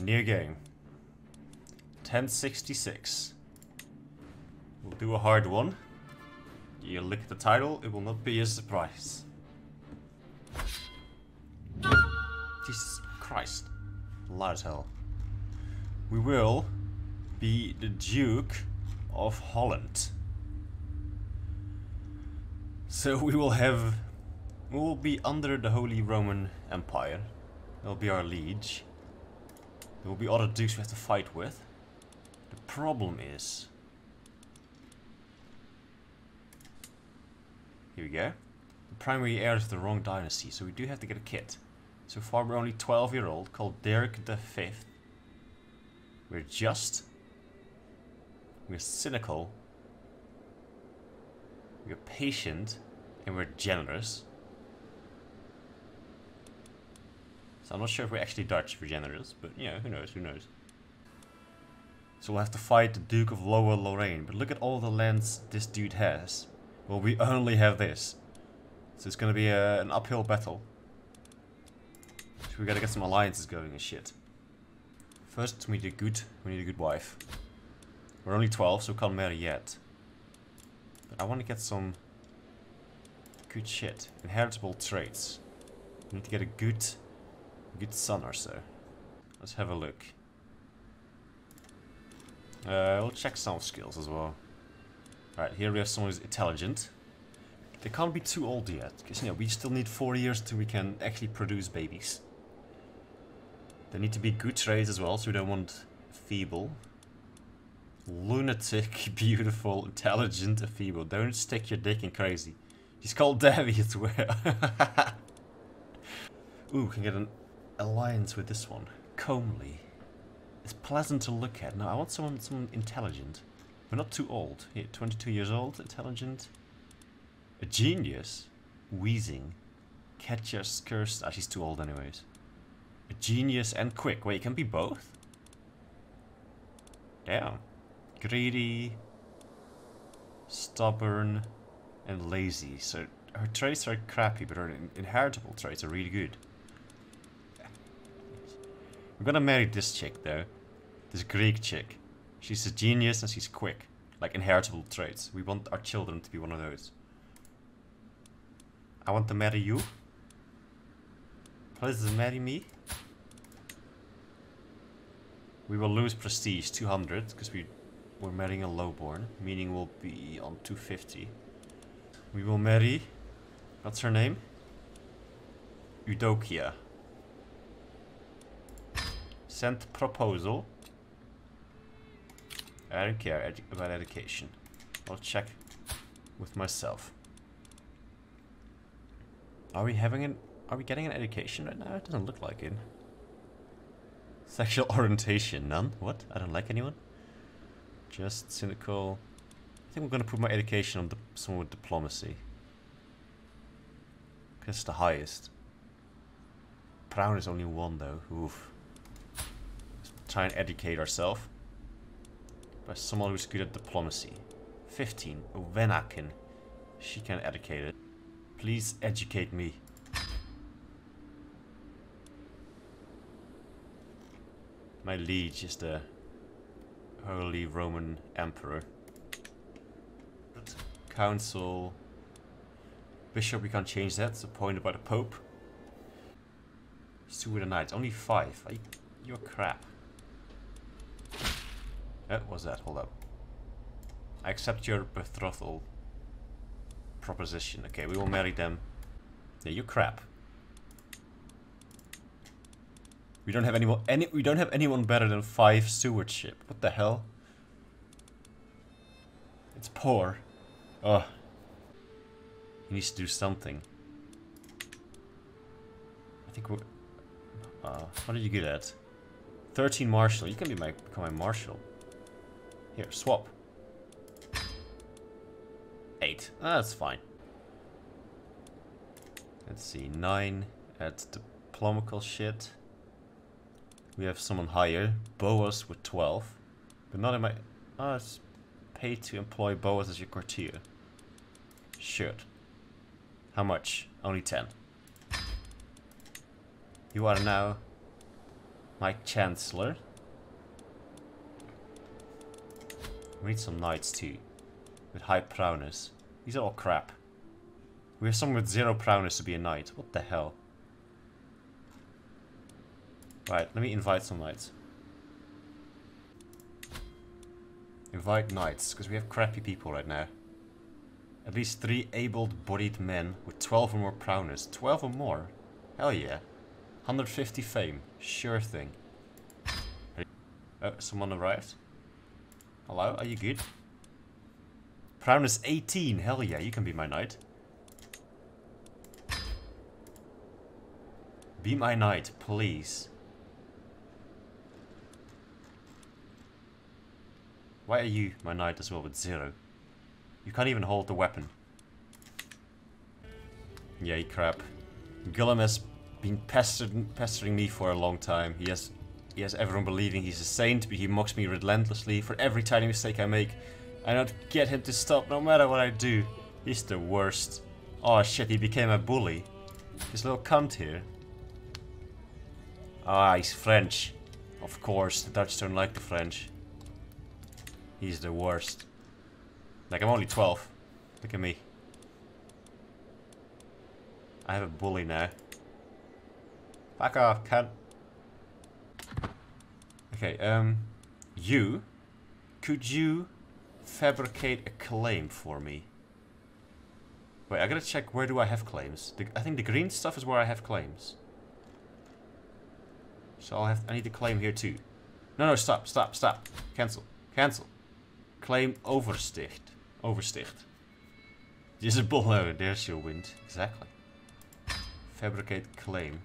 New game. 1066. We'll do a hard one. You look at the title, it will not be a surprise. Jesus Christ. Loud as hell. We will be the Duke of Holland. So we will have... we will be under the Holy Roman Empire. They'll be our liege. There will be other dukes we have to fight with. The problem is... here we go. The primary heir is the wrong dynasty, so we do have to get a kid. So far we're only 12-year-old, called Dirk the Fifth. We're just. We're cynical. We're patient. And we're generous. So I'm not sure if we're actually Dutch if we're generous, but you know, who knows, who knows. So we'll have to fight the Duke of Lower Lorraine, but look at all the lands this dude has. Well, we only have this. So it's gonna be an uphill battle. So we gotta get some alliances going and shit. First, we need a good wife. We're only 12, so we can't marry yet. But I wanna get some good shit. Inheritable traits. We need to get a good son or so. Let's have a look. We'll check some skills as well. Alright, here we have someone who's intelligent. They can't be too old yet, because you know, we still need 4 years till we can actually produce babies. They need to be good traits as well, so we don't want feeble. Lunatic, beautiful, intelligent, and feeble. Don't stick your dick in crazy. He's called Davy as well. Ooh, we can get an alliance with this one. Comely. It's pleasant to look at. No, I want someone intelligent. We're not too old. Here, 22 years old, intelligent. A genius. Wheezing. Catcher's curse. Ah, she's too old anyways. A genius and quick. Wait, you can be both? Damn. Greedy. Stubborn. And lazy. So her traits are crappy, but her inheritable traits are really good. I'm gonna marry this chick though. This Greek chick. She's a genius and she's quick. Like inheritable traits. We want our children to be one of those. I want to marry you. Please marry me. We will lose prestige, 200, because we're marrying a lowborn. Meaning we'll be on 250. We will marry... what's her name? Eudokia. Sent proposal. I don't care about education. I'll check with myself. Are we getting an education right now? It doesn't look like it. Sexual orientation, none? What? I don't like anyone? Just cynical. I think we're gonna put my education on someone with diplomacy. Because it's the highest. Brown is only one though. Oof. Let's try and educate ourselves. By someone who's good at diplomacy. 15. Ovenakin. She can educate it. Please educate me. My liege is the Holy Roman Emperor. Council. Bishop, we can't change that. It's appointed by the Pope. Steward and Knights. Only 5. You're crap. What was that? Hold up. I accept your betrothal proposition. Okay, we will marry them. Yeah, you crap. We don't have anyone. We don't have anyone better than 5 stewardship. What the hell? It's poor. Oh. He needs to do something. I think we're. What are you good at? 13 marshal. You can be become my marshal. Here, swap. 8. That's fine. Let's see. 9 at diplomacy shit. We have someone higher. Boas with 12. But not in my. Ah, it's paid to employ Boas as your courtier. Shirt. How much? Only 10. You are now my chancellor. We need some knights too, with high prowess. These are all crap. We have someone with 0 prowess to be a knight. What the hell? Right, let me invite some knights. Invite knights, because we have crappy people right now. At least 3 able-bodied men with 12 or more prowess. 12 or more? Hell yeah. 150 fame. Sure thing. Oh, someone arrived. Hello, are you good? Prowess 18. Hell yeah, you can be my knight. Be my knight, please. Why are you my knight as well with 0? You can't even hold the weapon. Yay, crap. Gillum has been pestering me for a long time. He has everyone believing he's a saint, but he mocks me relentlessly for every tiny mistake I make. I don't get him to stop no matter what I do. He's the worst. Oh shit, he became a bully. This little cunt here. Ah, he's French. Of course, the Dutch don't like the French. He's the worst. Like, I'm only 12. Look at me. I have a bully now. Back off, cunt. Okay, you. Could you fabricate a claim for me? Wait, I gotta check where do I have claims. I think the green stuff is where I have claims. So I need to claim here too. No, no, stop, stop, stop. Cancel, cancel. Claim oversticht. Oversticht. There's a bull. There's your wind. Exactly. Fabricate claim.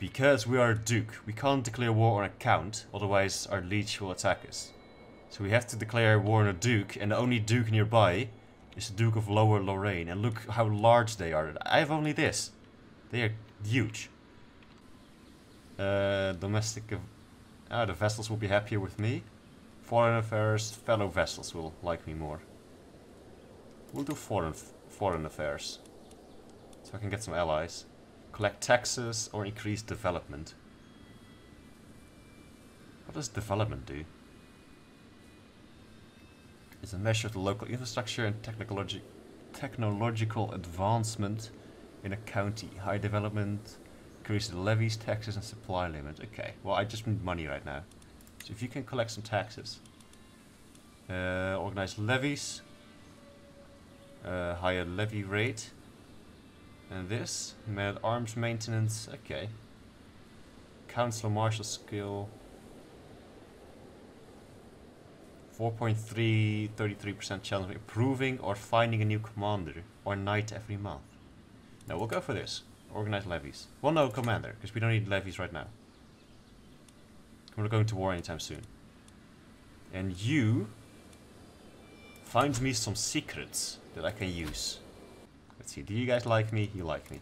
Because we are a duke, we can't declare war on a count, otherwise our liege will attack us. So we have to declare war on a duke, and the only duke nearby is the Duke of Lower Lorraine. And look how large they are. I have only this. They are huge. Domestic... the vessels will be happier with me. Foreign affairs, fellow vessels will like me more. We'll do foreign affairs. So I can get some allies. Collect taxes or increase development. What does development do? It's a measure of the local infrastructure and technological advancement in a county. High development, increase the levies, taxes and supply limit. Okay, well I just need money right now. So if you can collect some taxes, organize levies, higher levy rate, and this, man at arms maintenance, okay. Counselor martial skill, 4.3, 33% chance of improving or finding a new commander or knight every month. Now we'll go for this, organize levies. Well no, commander, because we don't need levies right now. We're not going to war anytime soon. And you find me some secrets that I can use. Let's see, do you guys like me? You like me.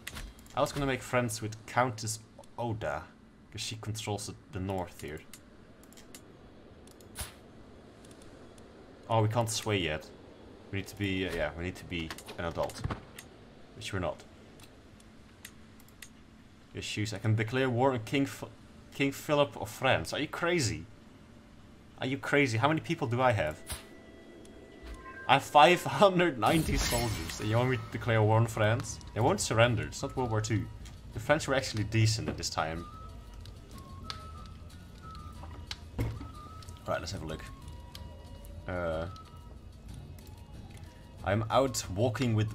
I was gonna make friends with Countess Oda, because she controls the north here. Oh, we can't sway yet. We need to be, we need to be an adult. Which we're not. Issues, I can declare war on King Philip of France. Are you crazy? Are you crazy? How many people do I have? I have 590 soldiers. And you want me to declare war on France? They won't surrender. It's not World War II. The French were actually decent at this time. Alright, let's have a look. I'm out walking with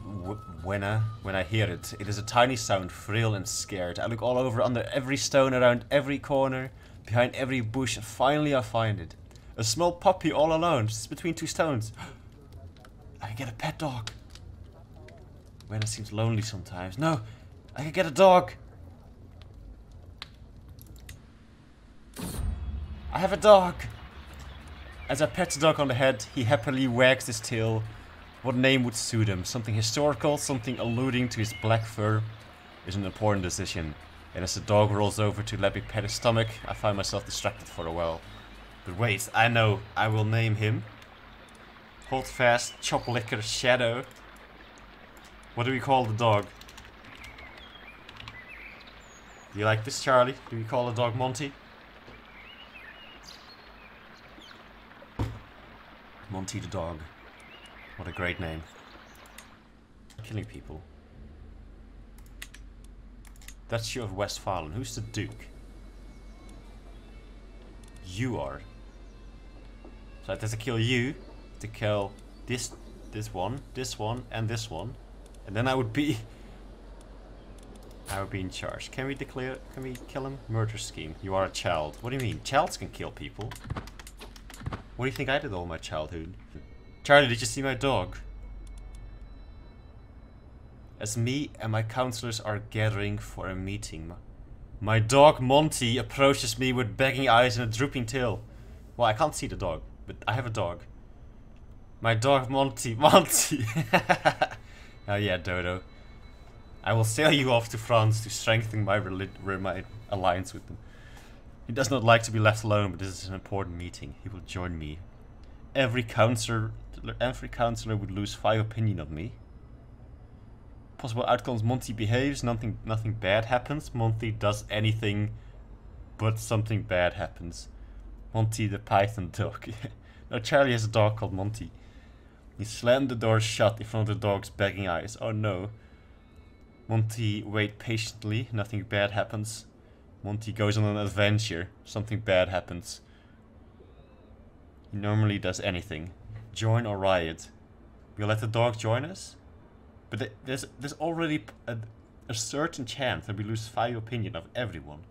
Wenna when I hear it. It is a tiny sound, frail and scared. I look all over, under every stone, around every corner, behind every bush, and finally I find it. A small puppy all alone, just between 2 stones. I can get a pet dog. Wenna seems lonely sometimes. No, I can get a dog. I have a dog. As I pet the dog on the head, he happily wags his tail. What name would suit him? Something historical, something alluding to his black fur is an important decision. And as the dog rolls over to let me pet his stomach, I find myself distracted for a while. But wait, I know, I will name him. Hold fast, chop liquor, shadow. What do we call the dog? Do you like this, Charlie? Do we call the dog Monty? Monty the dog. What a great name. Killing people. That's you of Westphalen. Who's the Duke? You are. So it has to kill you, to kill this one, and then I would be in charge. Can we declare? Can we kill him? Murder scheme. You are a child. What do you mean? Childs can kill people. What do you think I did all my childhood? Charlie, did you see my dog? As me and my counselors are gathering for a meeting, my dog Monty approaches me with begging eyes and a drooping tail. Well, I can't see the dog, but I have a dog. My dog Monty. Oh yeah, Dodo. I will sail you off to France to strengthen my alliance with them. He does not like to be left alone, but this is an important meeting. He will join me. Every counselor would lose 5 opinion of me. Possible outcomes: Monty behaves, nothing bad happens. Monty does anything, but something bad happens. Monty the python dog. No, Charlie has a dog called Monty. He slammed the door shut in front of the dog's begging eyes. Oh no. Monty wait patiently, nothing bad happens. Monty goes on an adventure, something bad happens. He normally does anything. Join or riot. We'll let the dog join us? But there's already a certain chance that we lose 5 opinion of everyone.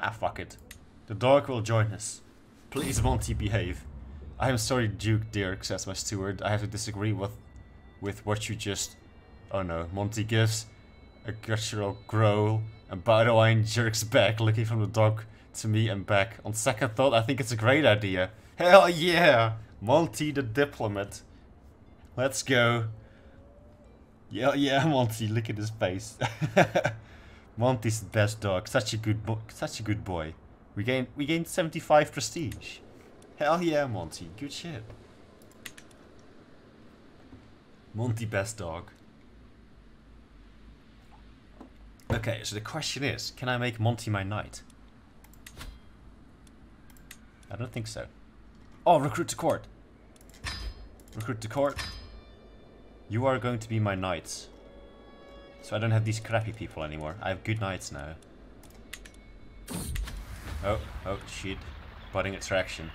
Ah, fuck it. The dog will join us. Please, Monty, behave. I am sorry, Duke Dirk, says my steward. I have to disagree with what you just... Oh no. Monty gives a guttural growl and Baudouin jerks back, looking from the dog to me and back. On second thought, I think it's a great idea. Hell yeah! Monty the diplomat. Let's go. Yeah, yeah, Monty, look at his face. Monty's the best dog. Such a good boy. We gained 75 prestige. Hell yeah, Monty. Good shit. Monty, best dog. Okay, so the question is, can I make Monty my knight? I don't think so. Oh, recruit to court. Recruit to court. You are going to be my knights. So I don't have these crappy people anymore. I have good knights now. Oh, oh shit. Budding attraction.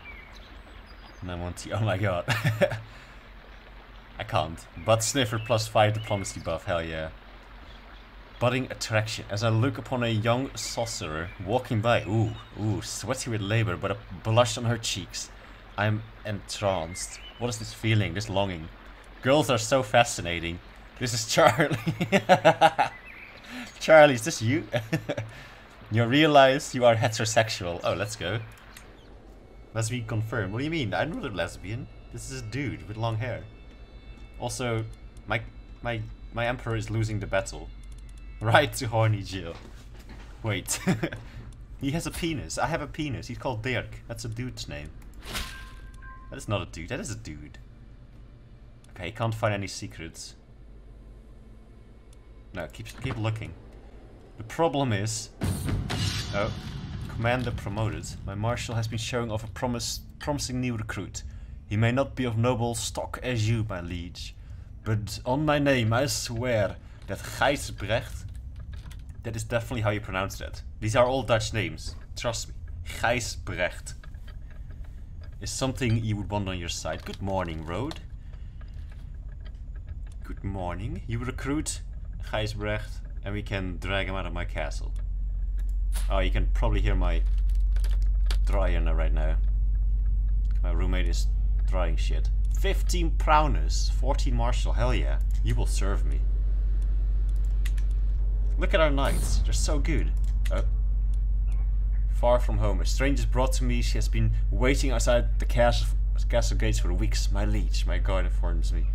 And I want to, oh my god. I can't. Butt sniffer +5 diplomacy buff, hell yeah. Budding attraction. As I look upon a young sorcerer walking by, ooh, sweaty with labor, but a blush on her cheeks. I'm entranced. What is this feeling, this longing? Girls are so fascinating. This is Charlie. Charlie, is this you? You realize you are heterosexual. Oh, let's go. Lesbian confirmed. What do you mean? I'm not a lesbian. This is a dude with long hair. Also, my emperor is losing the battle. Right to horny Jill. Wait. He has a penis. I have a penis. He's called Dirk. That's a dude's name. That is not a dude. That is a dude. Okay, he can't find any secrets. No, keep looking. The problem is... Oh. Commander promoted. My marshal has been showing off a promising new recruit. He may not be of noble stock as you, my liege. But on my name, I swear that Gijsbrecht... That is definitely how you pronounce that. These are all Dutch names. Trust me. Gijsbrecht. Is something you would want on your side. Good morning, Road. Good morning. You recruit Gijsbrecht and we can drag him out of my castle. Oh, you can probably hear my dryer right now. My roommate is drying shit. 15 prowners, 14 marshal. Hell yeah. You will serve me. Look at our knights. They're so good. Oh. Far from home. A stranger is brought to me. She has been waiting outside the castle gates for weeks. My liege, my guard informs me.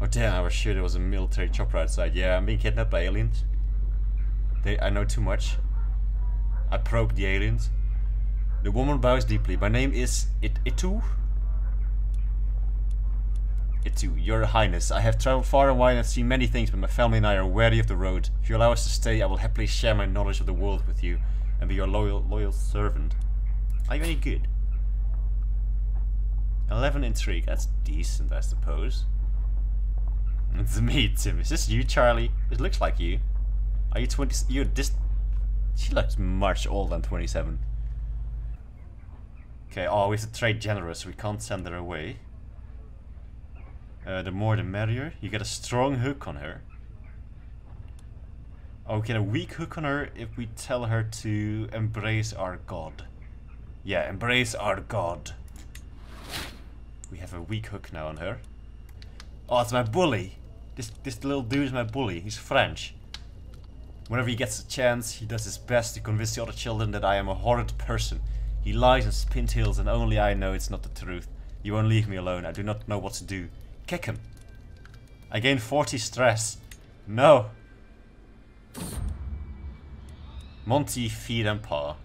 Oh damn, I was sure there was a military chopper outside. Yeah, I'm being kidnapped by aliens. I know too much. I probed the aliens. The woman bows deeply. My name is Itu. Itu, your highness. I have traveled far and wide and seen many things, but my family and I are wary of the road. If you allow us to stay, I will happily share my knowledge of the world with you. And be your loyal servant. Are you any good? 11 intrigue. That's decent, I suppose. It's me, Tim. Is this you, Charlie? It looks like you. Are you 20? You're this. She looks much older than 27. Okay. Oh, we have to trade generous. We can't send her away. The more the merrier. You get a strong hook on her. Oh, we get a weak hook on her if we tell her to embrace our god. Yeah, embrace our god. We have a weak hook now on her. Oh, it's my bully. This little dude is my bully. He's French. Whenever he gets a chance, he does his best to convince the other children that I am a horrid person. He lies and spin tales, and only I know it's not the truth. You won't leave me alone. I do not know what to do. Kick him. I gain 40 stress. No. Monty, feed and paw.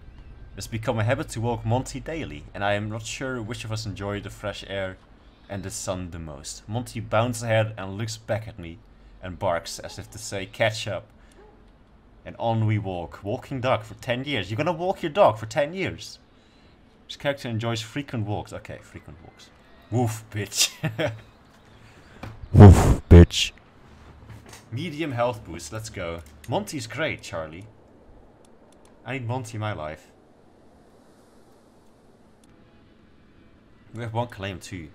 It's become a habit to walk Monty daily, and I am not sure which of us enjoy the fresh air and the sun the most. Monty bounds ahead and looks back at me and barks as if to say, catch up. And on we walk. Walking dog for 10 years. You're gonna walk your dog for 10 years. This character enjoys frequent walks. Okay, frequent walks. Woof, bitch. Woof, bitch. Medium health boost. Let's go. Monty's great, Charlie. I need Monty in my life. We have one claim too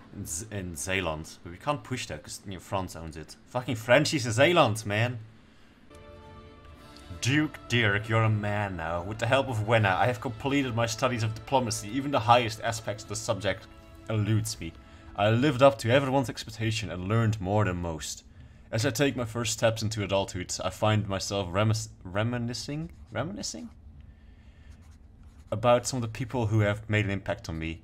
in Zeeland, but we can't push that because France owns it. Fucking Frenchies in Zeeland, man. Duke Dirk, you're a man now. With the help of Wenna, I have completed my studies of diplomacy. Even the highest aspects of the subject eludes me. I lived up to everyone's expectation and learned more than most. As I take my first steps into adulthood, I find myself reminiscing about some of the people who have made an impact on me,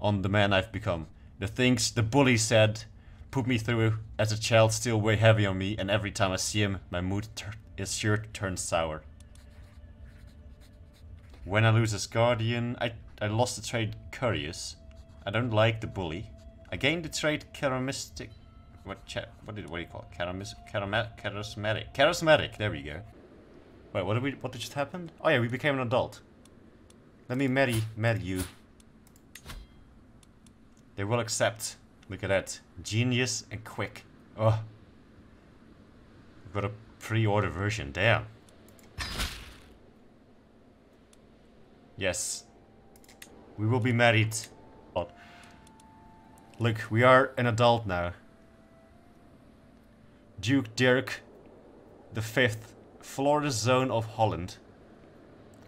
on the man I've become. The things the bully said put me through as a child still weigh heavy on me, and every time I see him, my mood is sure to turn sour. When I lose as guardian, I lost the trait curious. I don't like the bully. I gained the trait charismatic. What do you call it? Charismatic. Charismatic. There we go. Wait, what just happened? Oh yeah, we became an adult. Let me marry you. They will accept. Look at that. Genius and quick. Oh. We've got a pre-order version. Damn. Yes. We will be married. Oh. Look, we are an adult now. Duke Dirk V, Floris zone of Holland.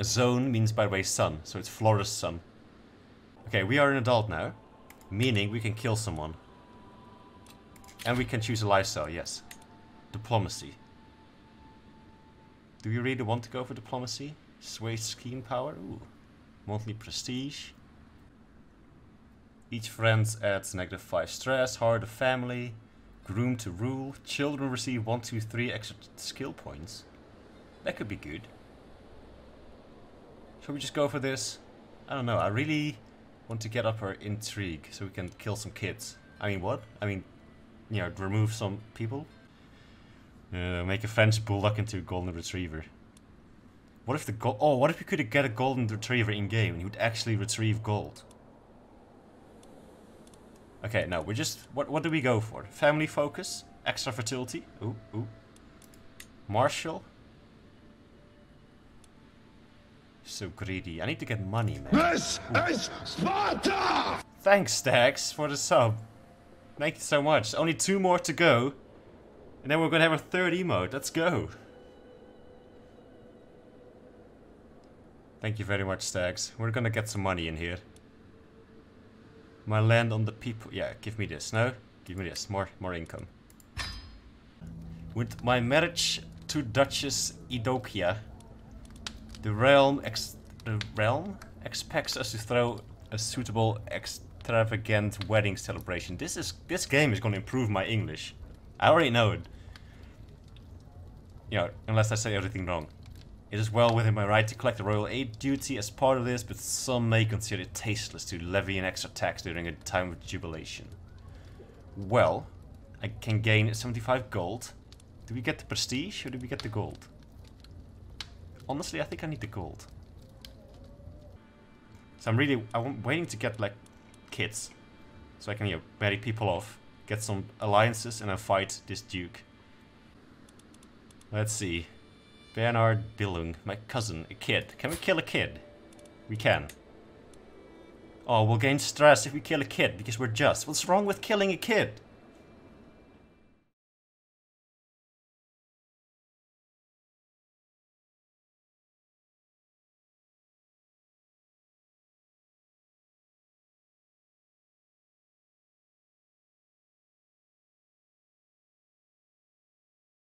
A zone means, by the way, son, so it's Floris' son. Okay, we are an adult now, meaning we can kill someone. And we can choose a lifestyle, yes. Diplomacy. Do you really want to go for diplomacy? Sway scheme power? Ooh. Monthly prestige. Each friend adds -5 stress, hard to family. Groom to rule. Children receive 1, 2, 3 extra skill points. That could be good. Shall we just go for this? I don't know. I really want to get up her intrigue so we can kill some kids. I mean, what? I mean, you know, remove some people. Make a French bulldog into a golden retriever. What if the what if we could get a golden retriever in game and he would actually retrieve gold? Okay, no, we're just... What do we go for? Family focus? Extra fertility? Ooh, ooh. Martial? So greedy. I need to get money, man. This is Sparta! Thanks, Stax, for the sub. Thank you so much. Only 2 more to go. And then we're gonna have a third emote. Let's go. Thank you very much, Stax. We're gonna get some money in here. My land on the people. Yeah, give me this. No, give me this. More income. With my marriage to Duchess Eudokia, the realm expects us to throw a suitable, extravagant wedding celebration. This game is going to improve my English. I already know it. You know, unless I say everything wrong. It is well within my right to collect the royal aid duty as part of this, but some may consider it tasteless to levy an extra tax during a time of jubilation. Well, I can gain 75 gold. Do we get the prestige or do we get the gold? Honestly, I think I need the gold. So I'm waiting to get like kids. So I can, you know, marry people off, get some alliances, and then fight this duke. Let's see. Bernard Billung, my cousin, a kid. Can we kill a kid? We can. Oh, we'll gain stress if we kill a kid because we're just. What's wrong with killing a kid?